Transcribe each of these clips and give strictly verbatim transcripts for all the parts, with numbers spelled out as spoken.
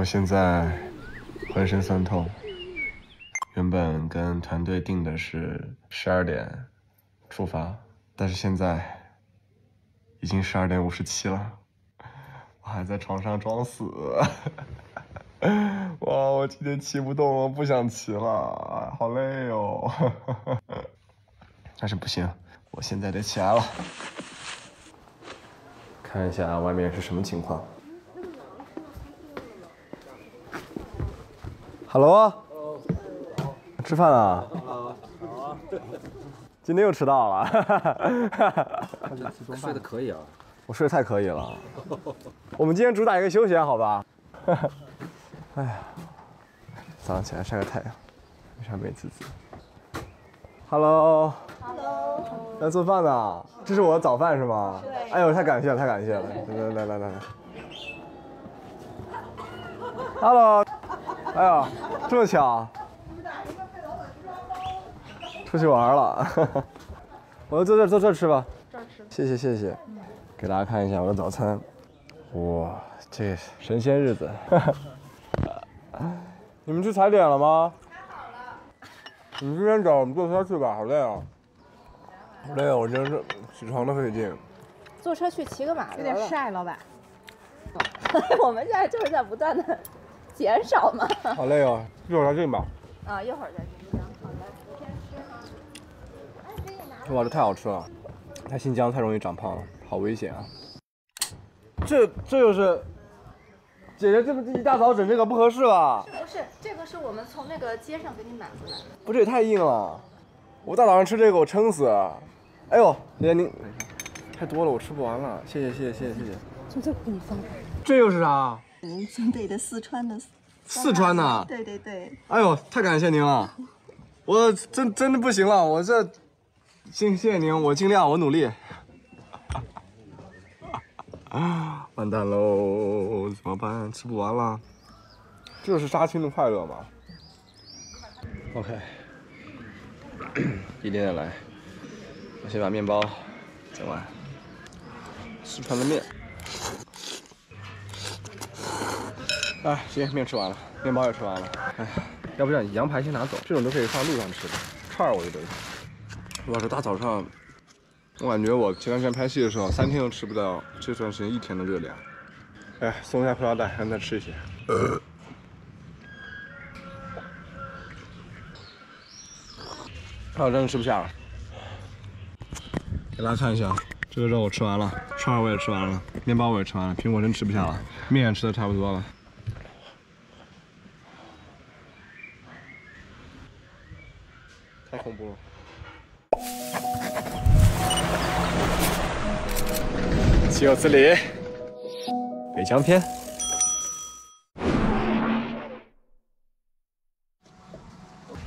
我现在浑身酸痛。原本跟团队定的是十二点出发，但是现在已经十二点五十七了，我还在床上装死。哇，我今天骑不动了，不想骑了，好累哦。但是不行，我现在得起来了。 看一下外面是什么情况。Hello， 吃饭啊？今天又迟到了。睡得可以啊？我睡得太可以了。我们今天主打一个休闲，好吧？哎呀，早上起来晒个太阳，为啥美滋滋 ？Hello。 来做饭呢，这是我的早饭是吗？对。哎呦，太感谢了，太感谢了！来来来来来 ，Hello， 哎呦，这么巧，出去玩了，我就坐这坐这吃吧，这儿吃。谢谢谢谢，给大家看一下我的早餐，哇，这神仙日子！你们去踩点了吗？踩好了。你们今天找我们坐车去吧，好累啊。 好累啊！我真是起床都费劲。坐车去骑个马，有点晒，老板。我们现在就是在不断的减少嘛。好累哦，一会儿再进吧。啊，一会儿再进。好的，你先吃吗？哎，可以拿。哇，这太好吃了！在新疆太容易长胖了，好危险啊！这这就是，姐姐这么一大早整这个不合适吧？是不是，这个是我们从那个街上给你买回来的。不，这也太硬了。 我大早上吃这个，我撑死了。哎呦，姐姐您太多了，我吃不完了。谢谢谢谢谢谢谢谢。从这给你放。这又是啥？嗯，军队的四川的。四川的。对对对。哎呦，太感谢您了，我真真的不行了，我这，谢谢您，我尽量，我努力。完蛋喽，怎么办？吃不完了。这是杀青的快乐吧 ？OK。 一点点来，我先把面包整完。四川的面，哎，行，面吃完了，面包也吃完了。哎，要不这样，羊排先拿走，这种都可以放路上吃的。串儿我就留着。哇，这大早上，我感觉我前段时间拍戏的时候，三天都吃不到这段时间一天的热量。哎，松一下葡萄蛋，让他吃一些。呃 我真的吃不下了，给大家看一下，这个肉我吃完了，串儿我也吃完了，面包我也吃完了，苹果真吃不下了，面也吃的差不多了。太恐怖了！岂有此理！北疆篇。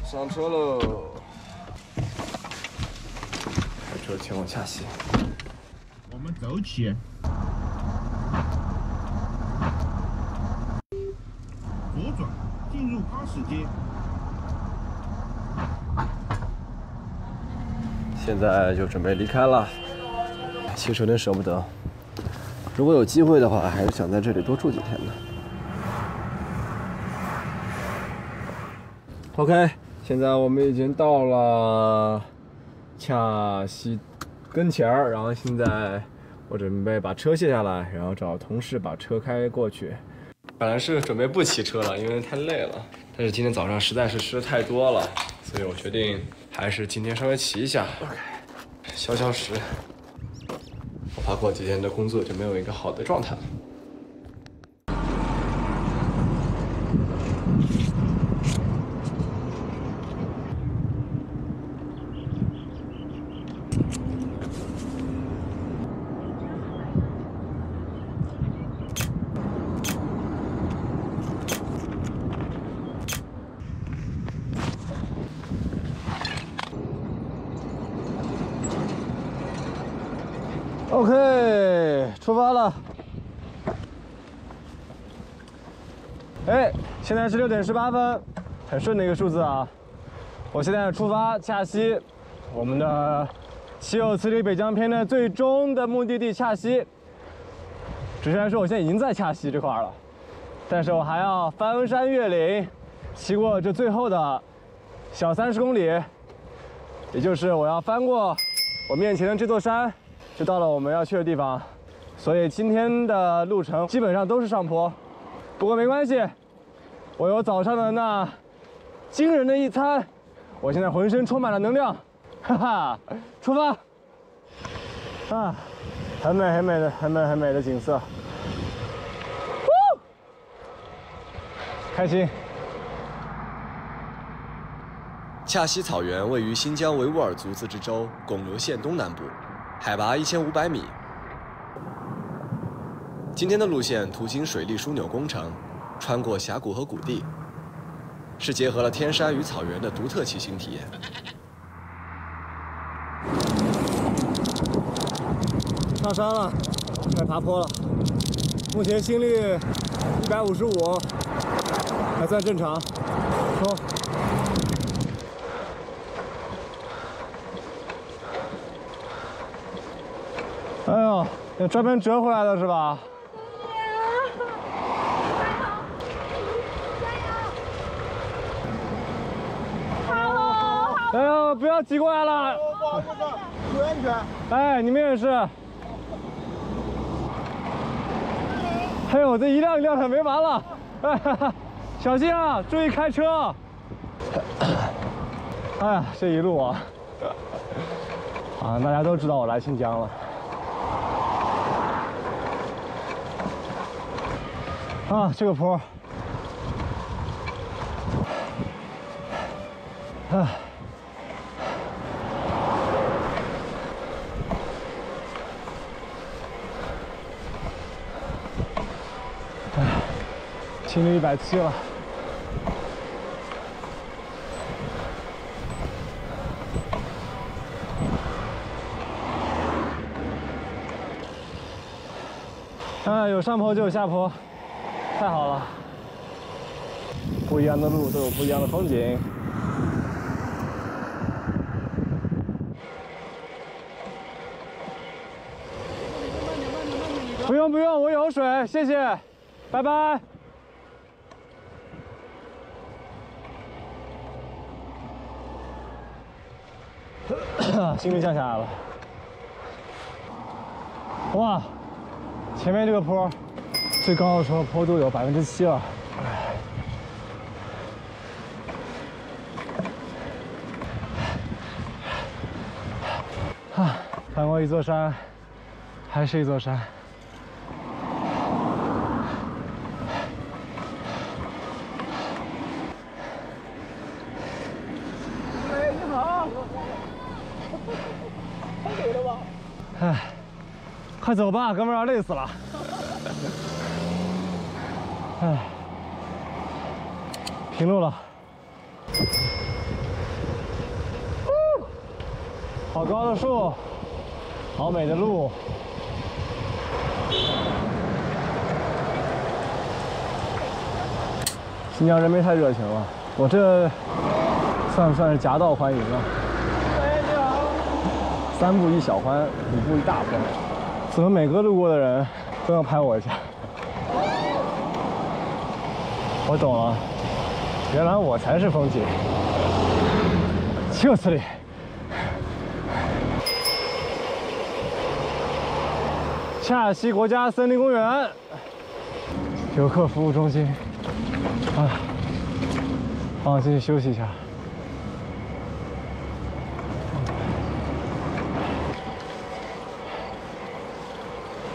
上车喽！ 车前往下行，我们走起。左转，进入花市街。现在就准备离开了，其实有点舍不得。如果有机会的话，还是想在这里多住几天的。OK， 现在我们已经到了。 恰西跟前儿，然后现在我准备把车卸下来，然后找同事把车开过去。本来是准备不骑车了，因为太累了。但是今天早上实在是吃的太多了，所以我决定还是今天稍微骑一下， OK， 消消食。我怕过几天的工作就没有一个好的状态了。 OK， 出发了。哎，现在是六点十八分，很顺的一个数字啊。我现在出发恰西，我们的《岂有此理北疆篇》的最终的目的地恰西。只是来说，我现在已经在恰西这块了，但是我还要翻山越岭，骑过这最后的小三十公里，也就是我要翻过我面前的这座山，就到了我们要去的地方。所以今天的路程基本上都是上坡，不过没关系，我有早上的那惊人的一餐，我现在浑身充满了能量，哈哈，出发！啊，很美很美的很美很美的景色。 开心。恰溪草原位于新疆维吾尔族自治州侗留县东南部，海拔一千五百米。今天的路线途经水利枢纽工程，穿过峡谷和谷地，是结合了天山与草原的独特骑行体验。上山了，该爬坡了。目前心率一百五十五。 还算正常，走。哎呦，你专门折回来的是吧？加油！加油！哎呦，不要挤过来了。不好意思，注意安全。哎，你们也是。哎呦，这一辆一辆的没完了。哎哈哈。 小心啊！注意开车！哎呀，这一路啊，啊，大家都知道我来新疆了。啊，这个坡，哎，哎，心率一百七了。 哎，有上坡就有下坡，太好了！不一样的路都有不一样的风景。不用不用，我有水，谢谢，拜拜。心率降下来了，哇！ 前面这个坡，最高的时候坡度有百分之七了。啊，翻过一座山，还是一座山。哎，你好，太累了吧？哎。 快走吧，哥们儿，累死了。哎，平路了。好高的树，好美的路。新疆人没太热情了，我这算不算是夹道欢迎啊？三步一小欢，五步一大欢。 怎么每个路过的人都要拍我一下？我懂了，原来我才是风景，就这里。恰溪国家森林公园游客服务中心啊，啊，进去休息一下。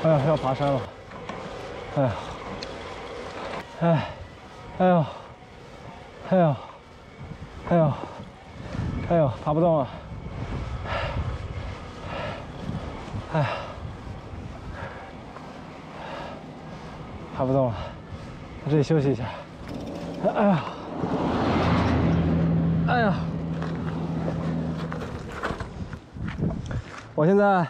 哎呀，要爬山了！哎呀，哎，哎呦，哎呦，哎呦，哎呦，爬不动了！哎呀，爬不动了，在这里休息一下。哎呀，哎呀，我现在。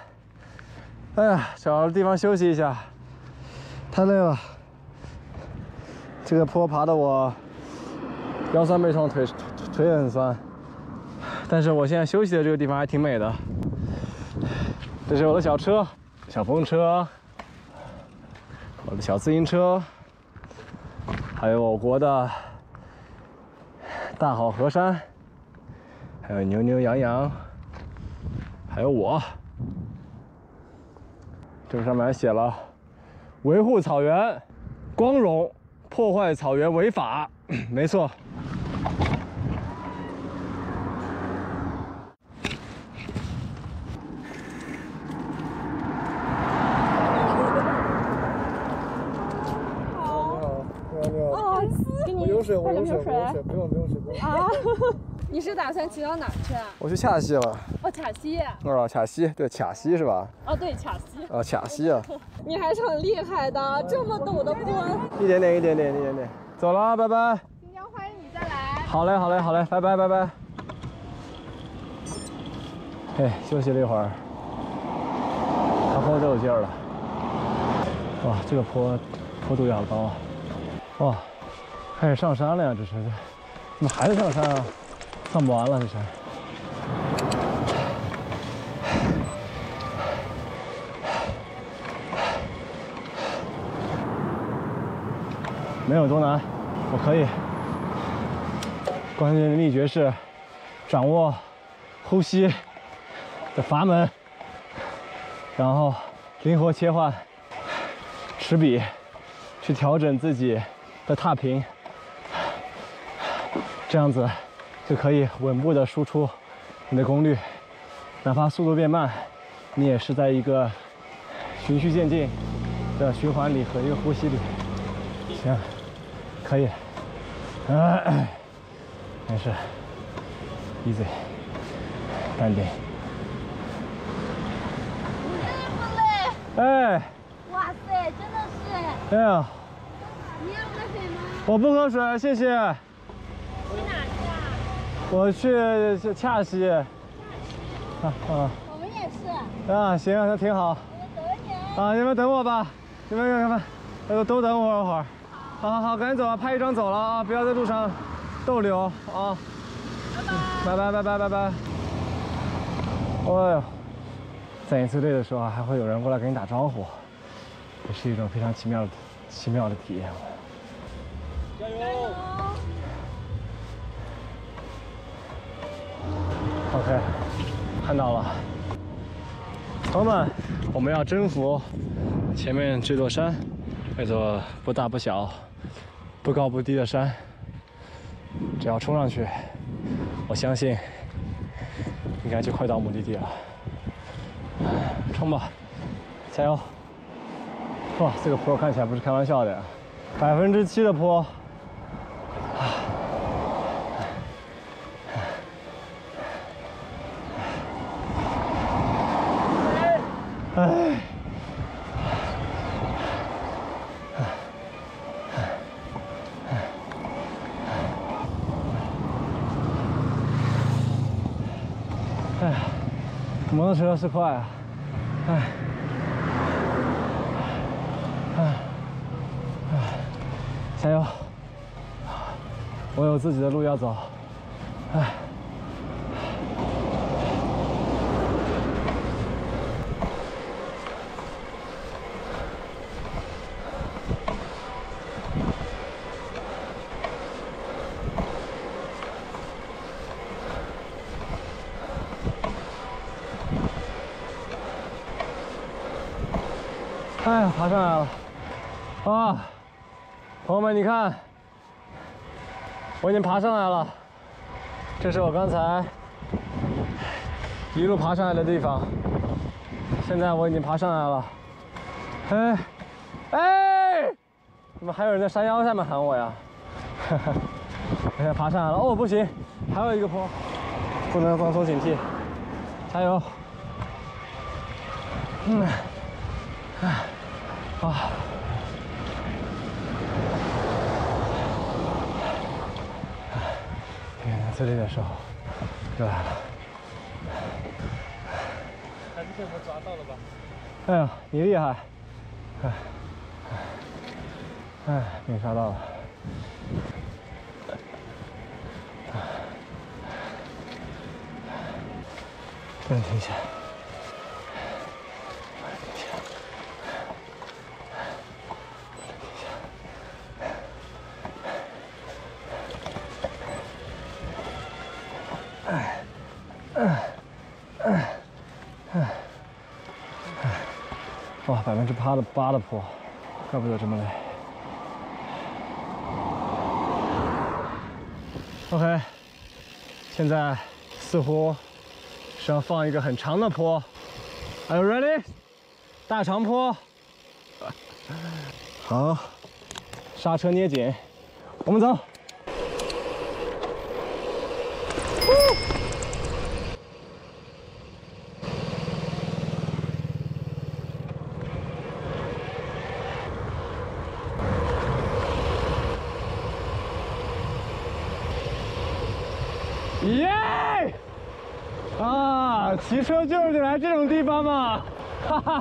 哎呀，找个地方休息一下，太累了。这个坡爬的我腰酸背痛，腿腿也很酸。但是我现在休息的这个地方还挺美的。这是我的小车，小风车，我的小自行车，还有我国的大好河山，还有牛牛羊羊，还有我。这上面还写了“维护草原光荣，破坏草原违法”，没错。 我有水，我有水，不用不用水，不用。啊，你是打算骑到哪儿去啊？我去恰西了。哦，恰西。哦，恰西，对，恰西是吧？哦，对，恰西。哦，恰西啊。你还是很厉害的，这么陡的坡。一点点，一点点，一点点。走了，拜拜。今天欢迎你再来。好嘞，好嘞，好嘞，拜拜，拜拜。哎，休息了一会儿，爬坡都有劲儿了。哇，这个坡坡度也好高啊！哇。 开始上山了呀！这是，怎么还在上山啊？上不完了这山。没有多难，我可以。关键的秘诀是掌握呼吸的阀门，然后灵活切换齿比，去调整自己的踏频。 这样子就可以稳步的输出你的功率，哪怕速度变慢，你也是在一个循序渐进的循环里和一个呼吸里。行，可以，啊、没事 ，easy， 淡定。累不累？哎。哇塞，真的是。哎呀。你要喝水吗？我不喝水，谢谢。 我去恰西，啊啊！我们也是啊，行，那挺好。啊，你们等我吧，你们你们，呃，都等我一会儿。好，好，好，赶紧走啊，拍一张走了啊，不要在路上逗留啊。拜拜，拜拜，拜拜，拜拜。哎呦，在你最累的时候啊，还会有人过来给你打招呼，也是一种非常奇妙的奇妙的体验。加油！ OK， 看到了，朋友们，我们要征服前面这座山，这座不大不小、不高不低的山。只要冲上去，我相信应该就快到目的地了。冲吧，加油！哇，这个坡看起来不是开玩笑的呀，百分之七的坡。 哎，哎，摩托车是快啊！哎，哎，加油！我有自己的路要走。哎。 哎呀，爬上来了！啊，朋友们，你看，我已经爬上来了。这是我刚才一路爬上来的地方。现在我已经爬上来了。哎，哎，怎么还有人在山腰下面喊我呀？哈哈，我现在爬上来了。哦，不行，还有一个坡，不能放松警惕，加油！嗯，哎。 啊！你看，最累的时候又来了。还是被我抓到了吧？哎呀，你厉害！哎哎，被你抓到了。不能停下。哇，百分之八的八的坡，怪不得这么累。OK， 现在似乎是要放一个很长的坡。Are you ready？ 大长坡。好，刹车捏紧，我们走。 耶！ Yeah! 啊，骑车就是得来这种地方嘛，哈哈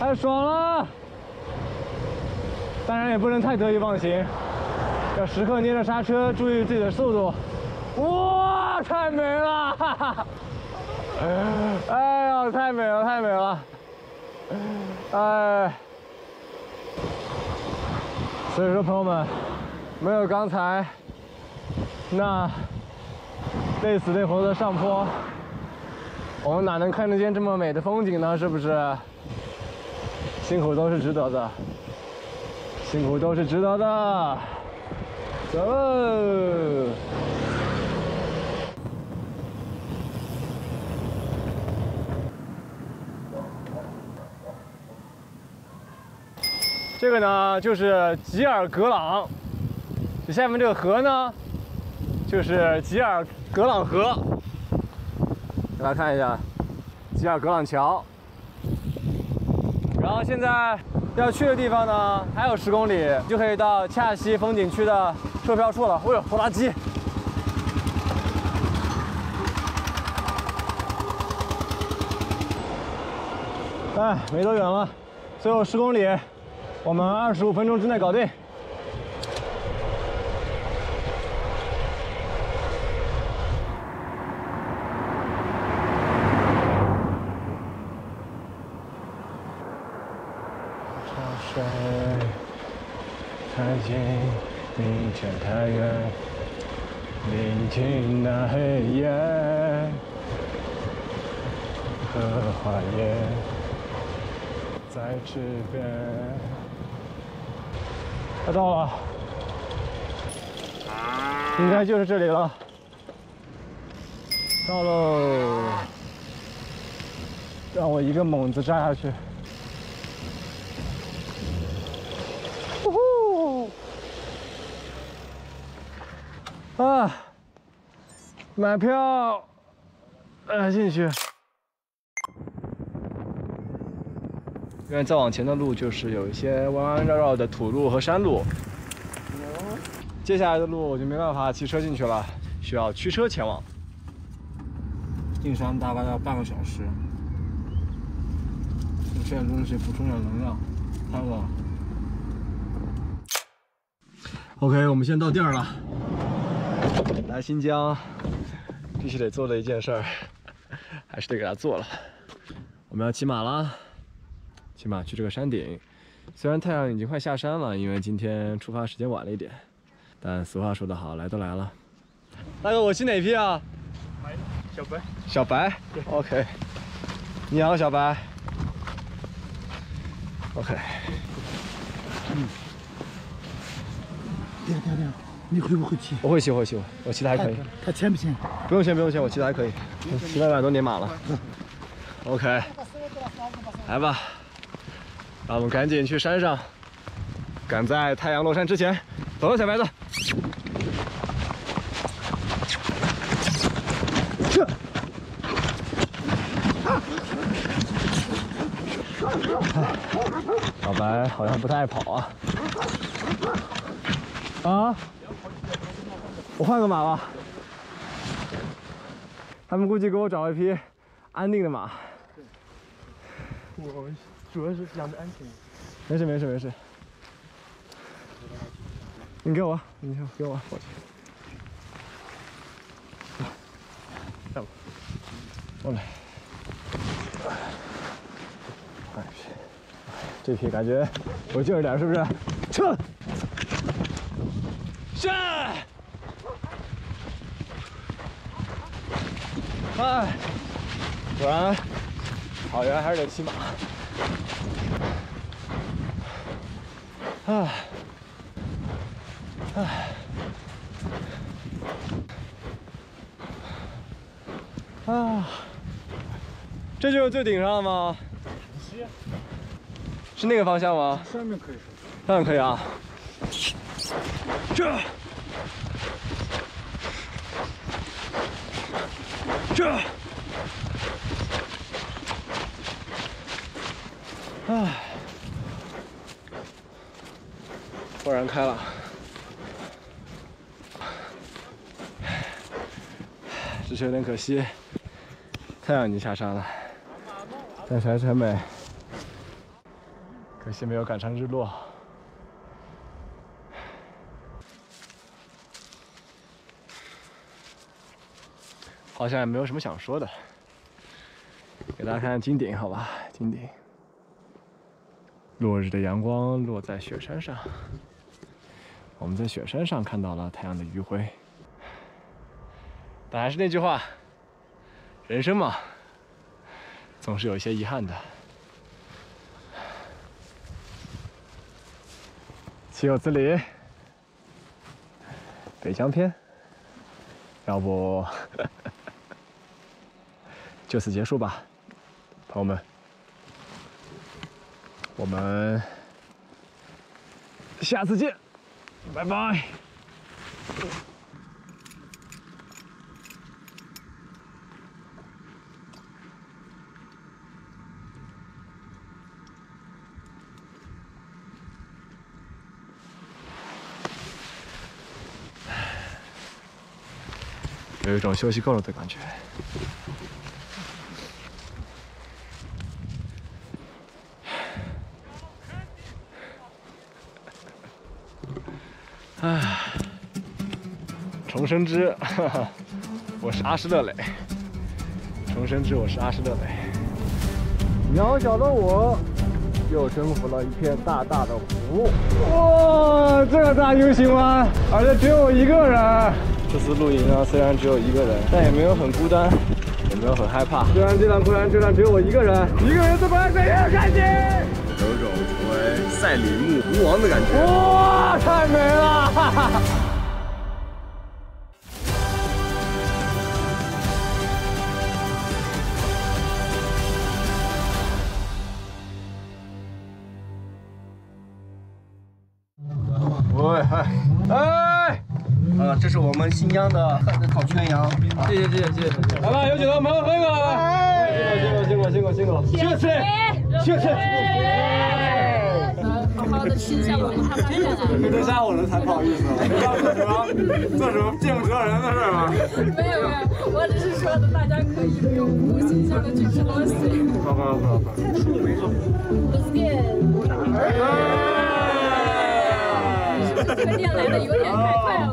太爽了！当然也不能太得意忘形，要时刻捏着刹车，注意自己的速度。哇，太美了！哈哈，哎呦，太美了，太美了！哎，所以说朋友们，没有刚才那累死累活的上坡。 我们哪能看得见这么美的风景呢？是不是？辛苦都是值得的，辛苦都是值得的。走！这个呢，就是吉尔格朗，这下面这个河呢，就是吉尔格朗河。 大家看一下，吉尔格朗桥。然后现在要去的地方呢，还有十公里就可以到恰西风景区的售票处了。哎呦，拖拉机！哎，没多远了，最后十公里，我们二十五分钟之内搞定。 迎着太阳，聆听那黑夜和花叶在池边。快到了，应该就是这里了。到喽！让我一个猛子扎下去。 啊，买票，呃，进去。因为再往前的路就是有一些弯弯绕绕的土路和山路，接下来的路我就没办法骑车进去了，需要驱车前往。进山大概要半个小时。我吃点东西补充点能量，看我。OK， 我们现在到地儿了。 来新疆，必须得做的一件事儿，还是得给它做了。我们要骑马啦，骑马去这个山顶。虽然太阳已经快下山了，因为今天出发时间晚了一点，但俗话说得好，来都来了。大哥，我骑哪匹啊？小白。小白。OK。你好，小白。OK。嗯。点点点。 你会不会骑？我会骑，我会骑，我骑的还可以。他签不签？不用签，不用签，我骑的还可以。我骑了两百多年马了。OK， 来吧，让我们赶紧去山上，赶在太阳落山之前。走了，小白子。这。小白好像不太爱跑啊。啊？ 我换个马吧，他们估计给我找一匹安定的马。我主要是养的安全。没事没事没事。你给我，你看给我，我去。来，我来。哎，这匹感觉有劲儿点，是不是？撤。站。哎，果然草原还是得骑马。 唉，唉，啊！这就是最顶上了吗？是。是那个方向吗？上面可以。上面可以啊。这，这，唉。 豁然开朗，只是有点可惜，太阳已经下山了，但是还是很美。可惜没有赶上日落。好像也没有什么想说的，给大家看看金顶，好吧？金顶，落日的阳光落在雪山上。 我们在雪山上看到了太阳的余晖，但还是那句话，人生嘛，总是有一些遗憾的。岂有此理！北疆篇，要不就此结束吧，朋友们，我们下次见。 拜拜。有一种休息够了的感觉。唉，重生之，哈哈，我是阿诗勒磊。重生之，我是阿诗勒磊。渺小的我，又征服了一片大大的湖。哇，这个大 U 型弯，而且只有我一个人。这次露营啊，虽然只有一个人，但也没有很孤单，也没有很害怕。虽然这段困难这段只有我一个人，一个人怎么还没人看见？ 有种成为赛里木湖王的感觉，哇，太美了！哈哈哈。喂，嗨，哎，啊，这是我们新疆的烤全羊，谢谢谢谢谢谢。来吧，有请朋友们喝一个，辛苦辛苦辛苦辛苦，谢谢。 谢谢。好好的吃一下我们的海鲜。没得杀我了才不好意思了，没告诉你们做什么见不得人的事吗？没有没有，我只是说的，大家可以不用不形象的去吃东西。好好好好。是你没做。不见。快点来的有点太快了。